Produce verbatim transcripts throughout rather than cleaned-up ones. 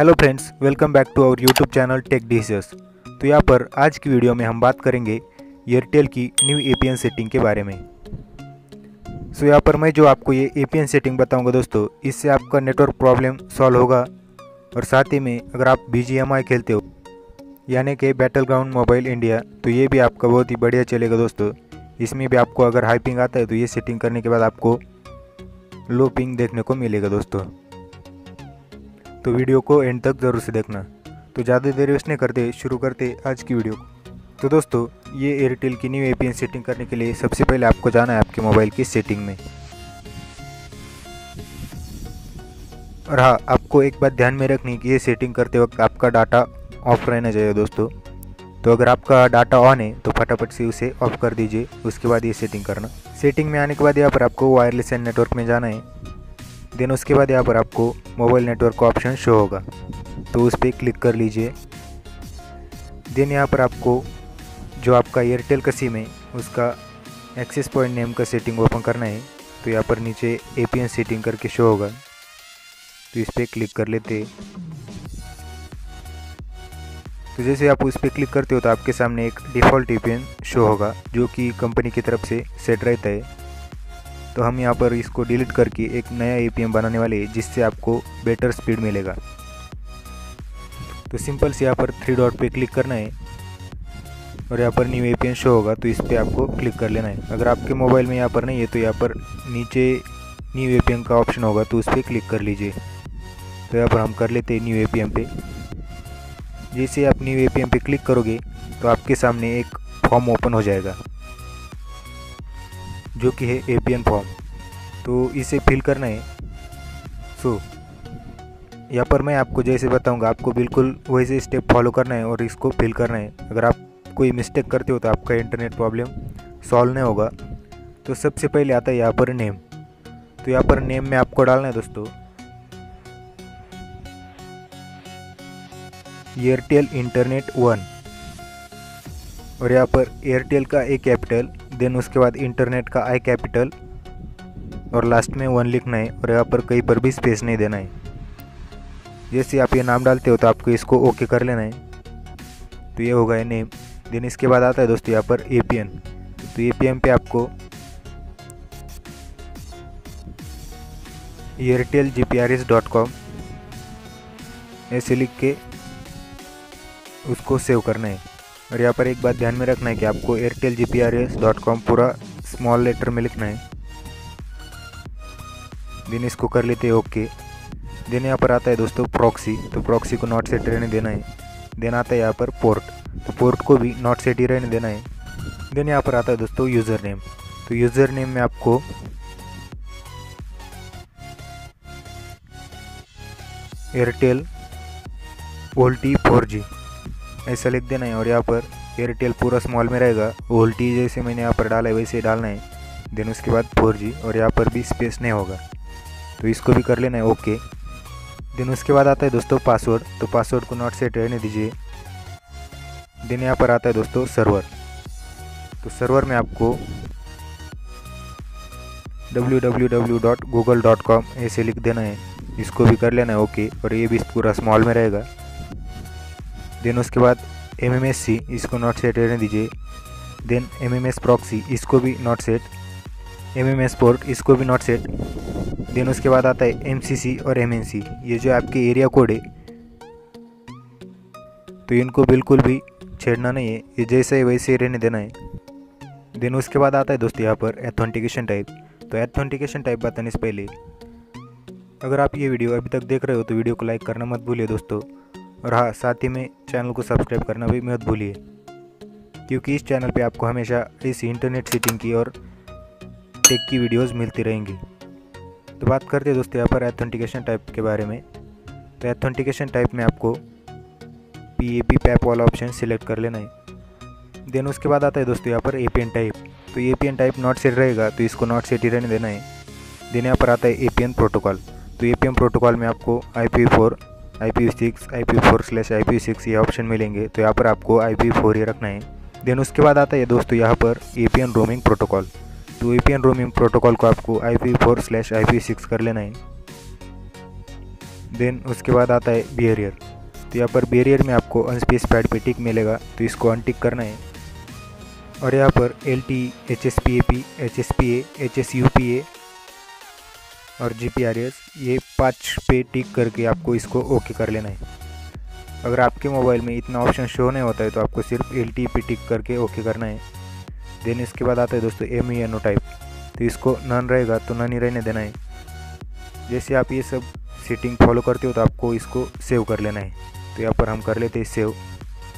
Hello friends, welcome back to our YouTube channel tech DCS. तो यहाँ पर आज की वीडियो में हम बात करेंगे एयरटेल की न्यू एपीएन सेटिंग के बारे में। सो so, यहाँ पर मैं जो आपको ये एपीएन सेटिंग बताऊंगा दोस्तों, इससे आपका नेटवर्क प्रॉब्लम सॉल्व होगा और साथ ही में अगर आप बीजीएमआई खेलते हो यानी कि बैटल ग्राउंड मोबाइल इंडिया, तो ये भी आपका बहुत ही बढ़िया चलेगा दोस्तों। इसमें भी आपको अगर हाई पिंग आता है तो ये सेटिंग करने के बाद आपको लो पिंग देखने को मिलेगा दोस्तों। तो वीडियो को एंड तक ज़रूर से देखना। तो ज़्यादा देर वेस्ट नहीं करते, शुरू करते आज की वीडियो को। तो दोस्तों, ये एयरटेल की न्यू एपीएन सेटिंग करने के लिए सबसे पहले आपको जाना है आपके मोबाइल की सेटिंग में। और हाँ, आपको एक बात ध्यान में रखनी कि ये सेटिंग करते वक्त आपका डाटा ऑफ रहना चाहिए दोस्तों। तो अगर आपका डाटा ऑन है तो फटाफट से उसे ऑफ कर दीजिए, उसके बाद ये सेटिंग करना। सेटिंग में आने के बाद यहाँ पर आपको वायरलेस एंड नेटवर्क में जाना है। देन उसके बाद यहाँ पर आपको मोबाइल नेटवर्क का ऑप्शन शो होगा, तो उस पर क्लिक कर लीजिए। देन यहाँ पर आपको जो आपका एयरटेल का सिम है उसका एक्सेस पॉइंट नेम का सेटिंग ओपन करना है। तो यहाँ पर नीचे एपीएन सेटिंग करके शो होगा, तो इस पर क्लिक कर लेते। तो जैसे आप उस पर क्लिक करते हो तो आपके सामने एक डिफ़ॉल्ट एपीएन शो होगा जो कि कंपनी की तरफ से सेट रहता है। तो हम यहाँ पर इसको डिलीट करके एक नया एपीएन बनाने वाले हैं जिससे आपको बेटर स्पीड मिलेगा। तो सिंपल से यहाँ पर थ्री डॉट पे क्लिक करना है और यहाँ पर न्यू एपीएन शो होगा, तो इस पर आपको क्लिक कर लेना है। अगर आपके मोबाइल में यहाँ पर नहीं है तो यहाँ पर नीचे न्यू एपीएन का ऑप्शन होगा, तो उस पर क्लिक कर लीजिए। तो यहाँ पर हम कर लेते हैं न्यू एपीएन पे। जैसे आप न्यू एपीएन पे क्लिक करोगे तो आपके सामने एक फॉर्म ओपन हो जाएगा जो कि है एपीएन फॉर्म, तो इसे फिल करना है। सो so, यहाँ पर मैं आपको जैसे बताऊंगा आपको बिल्कुल वैसे स्टेप फॉलो करना है और इसको फिल करना है। अगर आप कोई मिस्टेक करते हो तो आपका इंटरनेट प्रॉब्लम सॉल्व नहीं होगा। तो सबसे पहले आता है यहाँ पर नेम, तो यहाँ पर नेम में आपको डालना है दोस्तों एयरटेल इंटरनेट वन और यहाँ पर एयरटेल का ए कैपिटल, देन उसके बाद इंटरनेट का आई कैपिटल और लास्ट में वन लिखना है और यहाँ पर कहीं पर भी स्पेस नहीं देना है। जैसे आप ये नाम डालते हो तो आपको इसको ओके कर लेना है। तो ये हो गया नेम। देन इसके बाद आता है दोस्तों यहाँ पर एपीएन, तो एपीएन पे आपको एयरटेल जीपीआरएस डॉट कॉम ऐसे लिख के उसको सेव करना है। और यहाँ पर एक बात ध्यान में रखना है कि आपको एयरटेल जीपीआरएस डॉट कॉम पूरा स्मॉल लेटर में लिखना है। देन इसको कर लेते हैं ओके। देन यहाँ पर आता है दोस्तों प्रॉक्सी, तो प्रॉक्सी को नॉट सेट रहने देना है। देन आता है यहाँ पर पोर्ट, तो पोर्ट को भी नॉट सेट ही रहने देना है। देन यहाँ पर आता है दोस्तों यूज़र नेम, तो यूज़र नेम में आपको एयरटेल वोल्टी फोर जी ऐसा लिख देना है और यहाँ पर एयरटेल पूरा स्मॉल में रहेगा, वोल्टी जैसे मैंने यहाँ पर डाला है वैसे डालना है। देन उसके बाद फोर जी और यहाँ पर भी स्पेस नहीं होगा, तो इसको भी कर लेना है ओके। देन उसके बाद आता है दोस्तों पासवर्ड, तो पासवर्ड को नॉट सेट रहने दीजिए। देन यहाँ पर आता है दोस्तों सर्वर, तो सर्वर में आपको W W W dot Google dot com ऐसे लिख देना है, इसको भी कर लेना है ओके और ये भी पूरा स्मॉल में रहेगा। देन उसके बाद एमएमएससी, इसको नॉट सेट रहने दीजिए। देन एमएमएस प्रॉक्सी, इसको भी नॉट सेट। एमएमएस पोर्ट, इसको भी नॉट सेट। देन उसके बाद आता है एमसीसी और एमएनसी, ये जो आपके एरिया कोड है तो इनको बिल्कुल भी छेड़ना नहीं है, ये जैसे है वैसे ही रहने देना है। देन उसके बाद आता है दोस्तों यहाँ पर ऑथेंटिकेशन टाइप, तो ऑथेंटिकेशन टाइप बताने से पहले अगर आप ये वीडियो अभी तक देख रहे हो तो वीडियो को लाइक करना मत भूलिए दोस्तों। और हाँ, साथ ही में चैनल को सब्सक्राइब करना भी मत भूलिए, क्योंकि इस चैनल पे आपको हमेशा इस इंटरनेट सेटिंग की और टेक की वीडियोस मिलती रहेंगी। तो बात करते हैं दोस्तों यहाँ पर ऑथेंटिकेशन टाइप के बारे में। तो ऑथेंटिकेशन टाइप में आपको पी ए पी पैप वाला ऑप्शन सिलेक्ट कर लेना है। देन उसके बाद आता है दोस्तों यहाँ पर ए पी एन टाइप, तो A P N type not set रहेगा, तो इसको नॉट सेट ही रहने देना है। देन यहाँ पर आता है ए पी एन प्रोटोकॉल, तो ए पी एन प्रोटोकॉल में आपको I P four I P six, I P four slash I P six ये ऑप्शन मिलेंगे, तो यहाँ पर आपको आई पी फोर ये रखना है। देन उसके बाद आता है दोस्तों यहाँ पर एपीएन रोमिंग प्रोटोकॉल, तो एपीएन रोमिंग प्रोटोकॉल को आपको I P four slash I P six कर लेना है। देन उसके बाद आता है बिहेवियर। तो यहाँ पर बिहेवियर में आपको अनस्पेसिफाइड पे टिक मिलेगा, तो इसको अनटिक करना है। और यहाँ पर L T H S P A P H S P A H S U P A और जी पी आर एस, ये पाँच पे टिक करके आपको इसको ओके कर लेना है। अगर आपके मोबाइल में इतना ऑप्शन शो नहीं होता है तो आपको सिर्फ एल टी पे टिक करके ओके करना है। देन इसके बाद आता है दोस्तों M E N O type, तो इसको नन रहेगा तो नन ही रहने देना है। जैसे आप ये सब सेटिंग फॉलो करते हो तो आपको इसको सेव कर लेना है। तो यहाँ पर हम कर लेते हैं सेव।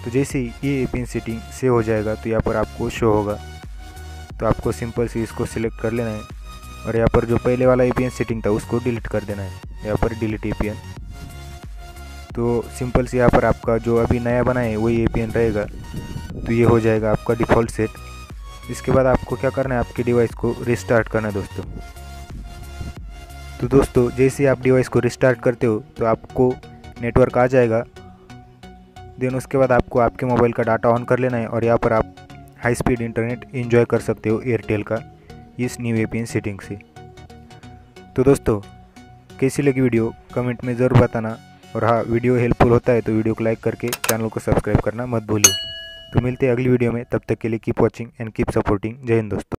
तो जैसे ही ये पिन सेटिंग सेव हो जाएगा तो यहाँ पर आपको शो होगा, तो आपको सिंपल से इसको सिलेक्ट कर लेना है। और यहाँ पर जो पहले वाला ए पी एन सेटिंग था उसको डिलीट कर देना है, यहाँ पर डिलीट ए पी एन। तो सिंपल से यहाँ पर आपका जो अभी नया बना है वही ए पी एन रहेगा। तो ये हो जाएगा आपका डिफ़ॉल्ट सेट। इसके बाद आपको क्या करना है, आपके डिवाइस को रिस्टार्ट करना है दोस्तों। तो दोस्तों जैसे आप डिवाइस को रिस्टार्ट करते हो तो आपको नेटवर्क आ जाएगा। देन उसके बाद आपको आपके मोबाइल का डाटा ऑन कर लेना है और यहाँ पर आप हाई स्पीड इंटरनेट एंजॉय कर सकते हो एयरटेल का इस न्यू एपीएन सेटिंग से। तो दोस्तों कैसी लगी वीडियो कमेंट में ज़रूर बताना, और हाँ वीडियो हेल्पफुल होता है तो वीडियो को लाइक करके चैनल को सब्सक्राइब करना मत भूलिए। तो मिलते हैं अगली वीडियो में, तब तक के लिए keep watching and keep supporting. जय हिंद दोस्तों।